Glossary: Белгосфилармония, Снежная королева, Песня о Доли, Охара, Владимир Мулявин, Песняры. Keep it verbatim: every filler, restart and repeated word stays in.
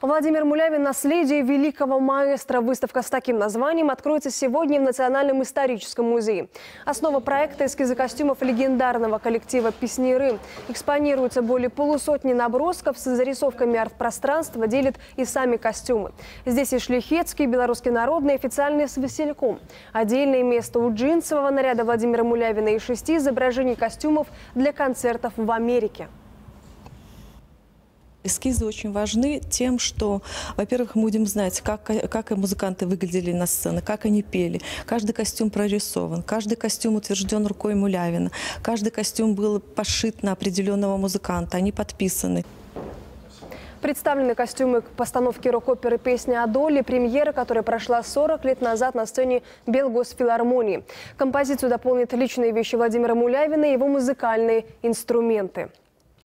Владимир Мулявин «Наследие великого маэстро». Выставка с таким названием откроется сегодня в Национальном историческом музее. Основа проекта – эскизы костюмов легендарного коллектива «Песняры». Экспонируется более полусотни набросков с зарисовками арт-пространства, делят и сами костюмы. Здесь и шляхетские, белорусские народные, официальные с васильком. Отдельное место у джинсового наряда Владимира Мулявина и шести изображений костюмов для концертов в Америке. Эскизы очень важны тем, что, во-первых, мы будем знать, как, как музыканты выглядели на сцене, как они пели. Каждый костюм прорисован, каждый костюм утвержден рукой Мулявина, каждый костюм был пошит на определенного музыканта, они подписаны. Представлены костюмы к постановке рок-оперы «Песня о Доли», премьера которой прошла сорок лет назад на сцене Белгосфилармонии. Композицию дополнят личные вещи Владимира Мулявина и его музыкальные инструменты.